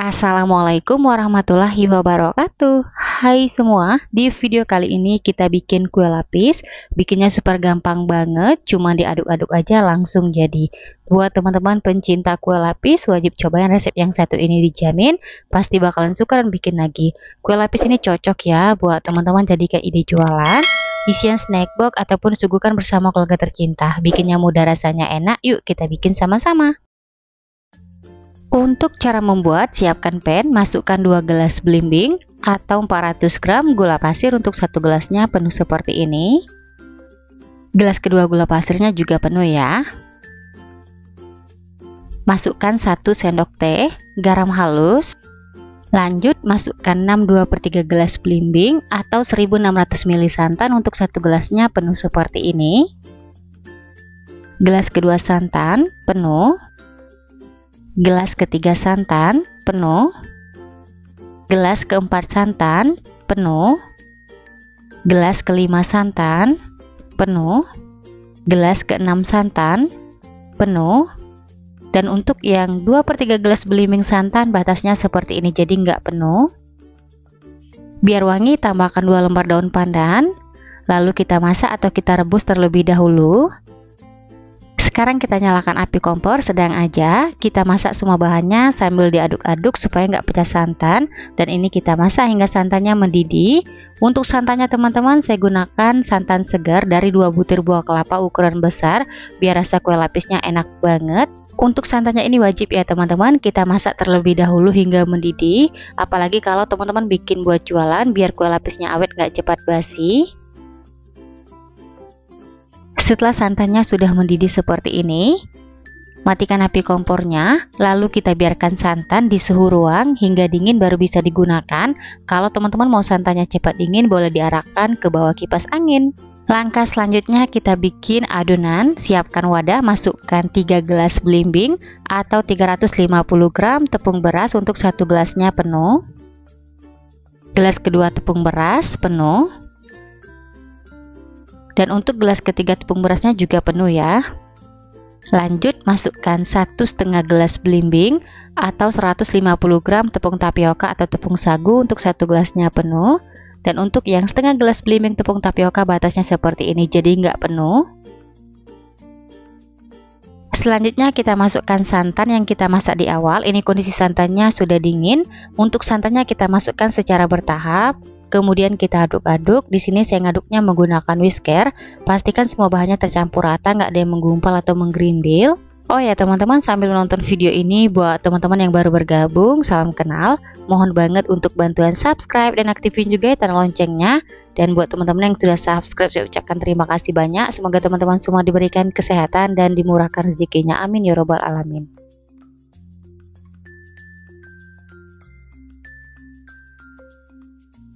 Assalamualaikum warahmatullahi wabarakatuh. Hai semua, di video kali ini kita bikin kue lapis. Bikinnya super gampang banget, cuma diaduk-aduk aja langsung jadi. Buat teman-teman pencinta kue lapis, wajib cobain resep yang satu ini, dijamin pasti bakalan suka dan bikin lagi. Kue lapis ini cocok ya buat teman-teman jadikan ide jualan, isian snack box, ataupun suguhkan bersama keluarga tercinta. Bikinnya mudah, rasanya enak, yuk kita bikin sama-sama. Untuk cara membuat, siapkan pan, masukkan 2 gelas belimbing atau 400 gram gula pasir untuk satu gelasnya penuh seperti ini. Gelas kedua gula pasirnya juga penuh ya. Masukkan 1 sendok teh garam halus. Lanjut masukkan 6 2/3 gelas belimbing atau 1600 ml santan untuk satu gelasnya penuh seperti ini. Gelas kedua santan penuh. Gelas ketiga santan penuh, gelas keempat santan penuh, gelas kelima santan penuh, gelas keenam santan penuh, dan untuk yang 2/3 gelas belimbing santan batasnya seperti ini, jadi nggak penuh. Biar wangi, tambahkan 2 lembar daun pandan, lalu kita masak atau kita rebus terlebih dahulu. Sekarang kita nyalakan api kompor sedang aja, kita masak semua bahannya sambil diaduk-aduk supaya nggak pecah santan. Dan ini kita masak hingga santannya mendidih. Untuk santannya teman-teman, saya gunakan santan segar dari 2 butir buah kelapa ukuran besar, biar rasa kue lapisnya enak banget. Untuk santannya ini wajib ya teman-teman, kita masak terlebih dahulu hingga mendidih. Apalagi kalau teman-teman bikin buat jualan, biar kue lapisnya awet nggak cepat basi. Setelah santannya sudah mendidih seperti ini, matikan api kompornya, lalu kita biarkan santan di suhu ruang hingga dingin baru bisa digunakan. Kalau teman-teman mau santannya cepat dingin, boleh diarahkan ke bawah kipas angin. Langkah selanjutnya kita bikin adonan. Siapkan wadah, masukkan 3 gelas belimbing atau 350 gram tepung beras untuk satu gelasnya penuh. Gelas kedua tepung beras penuh. Dan untuk gelas ketiga tepung berasnya juga penuh ya. Lanjut masukkan 1,5 gelas belimbing atau 150 gram tepung tapioka atau tepung sagu untuk satu gelasnya penuh. Dan untuk yang setengah gelas belimbing tepung tapioka batasnya seperti ini, jadi nggak penuh. Selanjutnya kita masukkan santan yang kita masak di awal. Ini kondisi santannya sudah dingin. Untuk santannya kita masukkan secara bertahap. Kemudian kita aduk-aduk. Di sini saya ngaduknya menggunakan whisker. Pastikan semua bahannya tercampur rata, nggak ada yang menggumpal atau menggerindil. Oh ya teman-teman, sambil menonton video ini, buat teman-teman yang baru bergabung, salam kenal. Mohon banget untuk bantuan subscribe dan aktifin juga tanda loncengnya. Dan buat teman-teman yang sudah subscribe, saya ucapkan terima kasih banyak. Semoga teman-teman semua diberikan kesehatan dan dimurahkan rezekinya. Amin ya robbal alamin.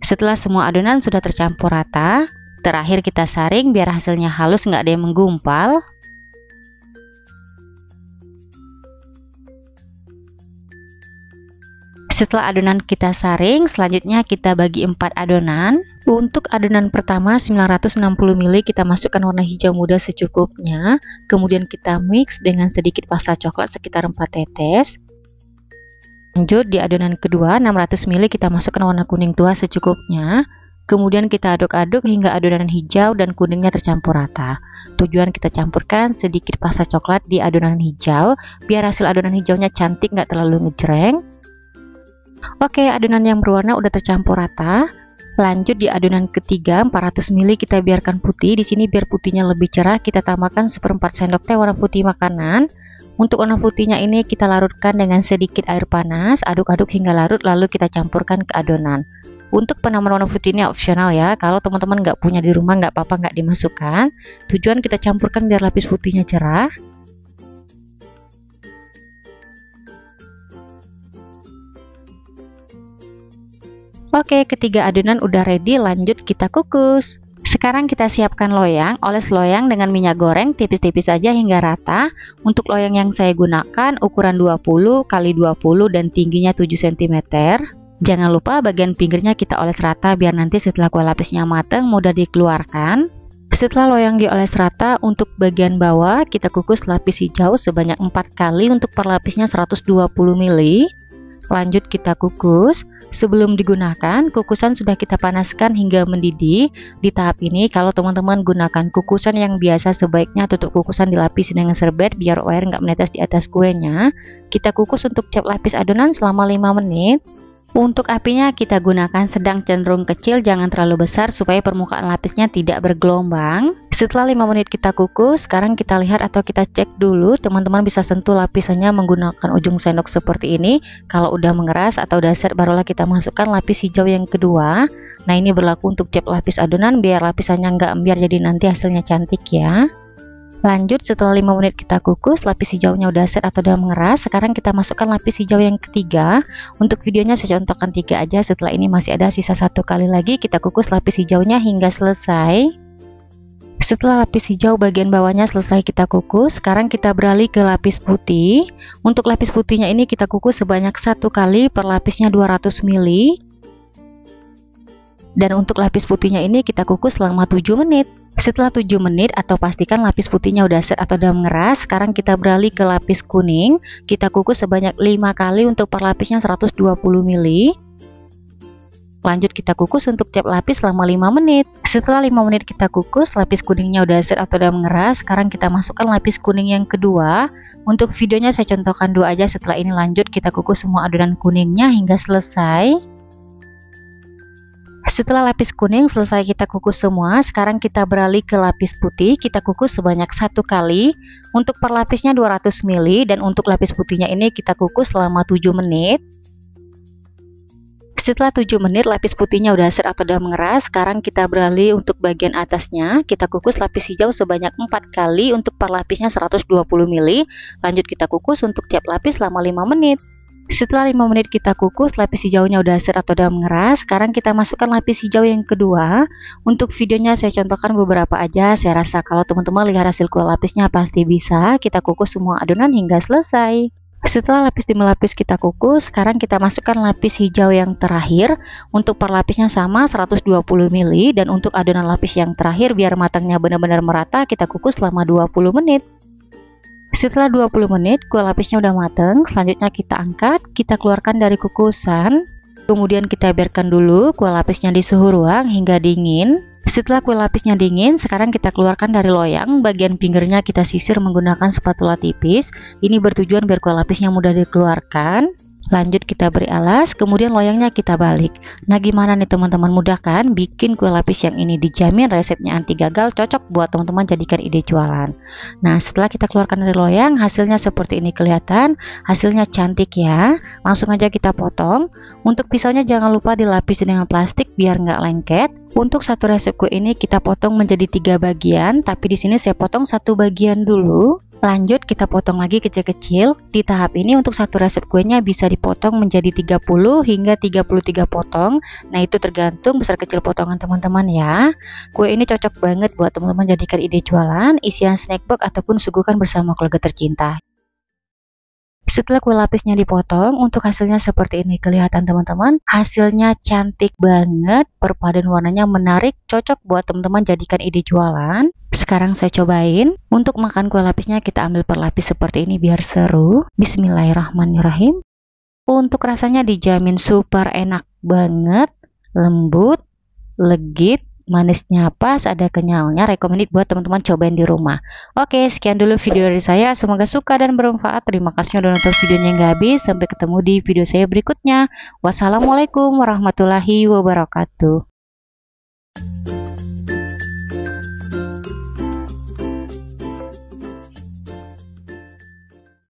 Setelah semua adonan sudah tercampur rata, terakhir kita saring biar hasilnya halus, nggak ada yang menggumpal. Setelah adonan kita saring, selanjutnya kita bagi 4 adonan. Untuk adonan pertama 960 ml kita masukkan warna hijau muda secukupnya. Kemudian kita mix dengan sedikit pasta coklat sekitar 4 tetes. Lanjut di adonan kedua 600 ml kita masukkan warna kuning tua secukupnya. Kemudian kita aduk-aduk hingga adonan hijau dan kuningnya tercampur rata. Tujuan kita campurkan sedikit pasta coklat di adonan hijau biar hasil adonan hijaunya cantik, nggak terlalu ngejreng. Oke, adonan yang berwarna udah tercampur rata. Lanjut di adonan ketiga 400 ml kita biarkan putih. Di sini biar putihnya lebih cerah kita tambahkan 1/4 sendok teh warna putih makanan. Untuk warna putihnya ini kita larutkan dengan sedikit air panas, aduk-aduk hingga larut lalu kita campurkan ke adonan. Untuk penambahan warna putihnya opsional ya, kalau teman-teman nggak punya di rumah nggak apa-apa, nggak dimasukkan. Tujuan kita campurkan biar lapis putihnya cerah. Oke, ketiga adonan udah ready, lanjut kita kukus. Sekarang kita siapkan loyang, oles loyang dengan minyak goreng tipis-tipis aja hingga rata. Untuk loyang yang saya gunakan ukuran 20 x 20 dan tingginya 7 cm. Jangan lupa bagian pinggirnya kita oles rata biar nanti setelah kue lapisnya mateng mudah dikeluarkan. Setelah loyang dioles rata, untuk bagian bawah kita kukus lapis hijau sebanyak 4 kali untuk per lapisnya 120 ml. Lanjut kita kukus. Sebelum digunakan, kukusan sudah kita panaskan hingga mendidih. Di tahap ini kalau teman-teman gunakan kukusan yang biasa, sebaiknya tutup kukusan dilapisi dengan serbet biar air nggak menetes di atas kuenya. Kita kukus untuk tiap lapis adonan selama 5 menit. Untuk apinya kita gunakan sedang cenderung kecil, jangan terlalu besar supaya permukaan lapisnya tidak bergelombang. Setelah 5 menit kita kukus, sekarang kita lihat atau kita cek dulu. Teman-teman bisa sentuh lapisannya menggunakan ujung sendok seperti ini. Kalau udah mengeras atau dasyat, barulah kita masukkan lapis hijau yang kedua. Nah, ini berlaku untuk tiap lapis adonan biar lapisannya nggak ambiar, jadi nanti hasilnya cantik ya. Lanjut, setelah 5 menit kita kukus, lapis hijaunya udah set atau udah mengeras. Sekarang kita masukkan lapis hijau yang ketiga. Untuk videonya saya contohkan 3 aja, setelah ini masih ada sisa 1 kali lagi. Kita kukus lapis hijaunya hingga selesai. Setelah lapis hijau bagian bawahnya selesai kita kukus, sekarang kita beralih ke lapis putih. Untuk lapis putihnya ini kita kukus sebanyak 1 kali, per lapisnya 200 ml. Dan untuk lapis putihnya ini kita kukus selama 7 menit. Setelah 7 menit atau pastikan lapis putihnya udah set atau udah mengeras, sekarang kita beralih ke lapis kuning. Kita kukus sebanyak 5 kali untuk per lapisnya 120 ml. Lanjut kita kukus untuk tiap lapis selama 5 menit. Setelah 5 menit kita kukus, lapis kuningnya udah set atau udah mengeras, sekarang kita masukkan lapis kuning yang kedua. Untuk videonya saya contohkan 2 aja, setelah ini lanjut kita kukus semua adonan kuningnya hingga selesai. Setelah lapis kuning selesai kita kukus semua, sekarang kita beralih ke lapis putih. Kita kukus sebanyak 1 kali, untuk per lapisnya 200 ml, dan untuk lapis putihnya ini kita kukus selama 7 menit. Setelah 7 menit lapis putihnya udah set atau udah mengeras, sekarang kita beralih untuk bagian atasnya. Kita kukus lapis hijau sebanyak 4 kali, untuk per lapisnya 120 ml. Lanjut kita kukus untuk tiap lapis selama 5 menit. Setelah 5 menit kita kukus, lapis hijaunya udah set atau udah mengeras, sekarang kita masukkan lapis hijau yang kedua. Untuk videonya saya contohkan beberapa aja, saya rasa kalau teman-teman lihat hasil kue lapisnya pasti bisa. Kita kukus semua adonan hingga selesai. Setelah lapis demi lapis kita kukus, sekarang kita masukkan lapis hijau yang terakhir. Untuk per lapisnya sama 120 ml, dan untuk adonan lapis yang terakhir biar matangnya benar-benar merata, kita kukus selama 20 menit. Setelah 20 menit, kue lapisnya udah mateng. Selanjutnya kita angkat, kita keluarkan dari kukusan. Kemudian kita biarkan dulu kue lapisnya di suhu ruang hingga dingin. Setelah kue lapisnya dingin, sekarang kita keluarkan dari loyang. Bagian pinggirnya kita sisir menggunakan spatula tipis. Ini bertujuan biar kue lapisnya mudah dikeluarkan. Lanjut kita beri alas, kemudian loyangnya kita balik. Nah, gimana nih teman-teman, mudah kan? Bikin kue lapis yang ini dijamin resepnya anti gagal, cocok buat teman-teman jadikan ide jualan. Nah, setelah kita keluarkan dari loyang, hasilnya seperti ini kelihatan. Hasilnya cantik ya. Langsung aja kita potong. Untuk pisaunya jangan lupa dilapisi dengan plastik biar nggak lengket. Untuk satu resep kue ini kita potong menjadi 3 bagian, tapi di sini saya potong 1 bagian dulu. Lanjut kita potong lagi kecil-kecil. Di tahap ini untuk satu resep kuenya bisa dipotong menjadi 30 hingga 33 potong. Nah, itu tergantung besar kecil potongan teman-teman ya. Kue ini cocok banget buat teman-teman jadikan ide jualan, isian snack box ataupun suguhkan bersama keluarga tercinta. Setelah kue lapisnya dipotong, untuk hasilnya seperti ini kelihatan teman-teman. Hasilnya cantik banget, perpaduan warnanya menarik, cocok buat teman-teman jadikan ide jualan. Sekarang saya cobain. Untuk makan kue lapisnya kita ambil per lapis seperti ini biar seru. Bismillahirrahmanirrahim. Untuk rasanya dijamin super enak banget, lembut, legit, manisnya pas, ada kenyalnya. Recommended buat teman-teman cobain di rumah. Oke, sekian dulu video dari saya. Semoga suka dan bermanfaat. Terima kasih udah nonton videonya hingga habis. Sampai ketemu di video saya berikutnya. Wassalamualaikum warahmatullahi wabarakatuh.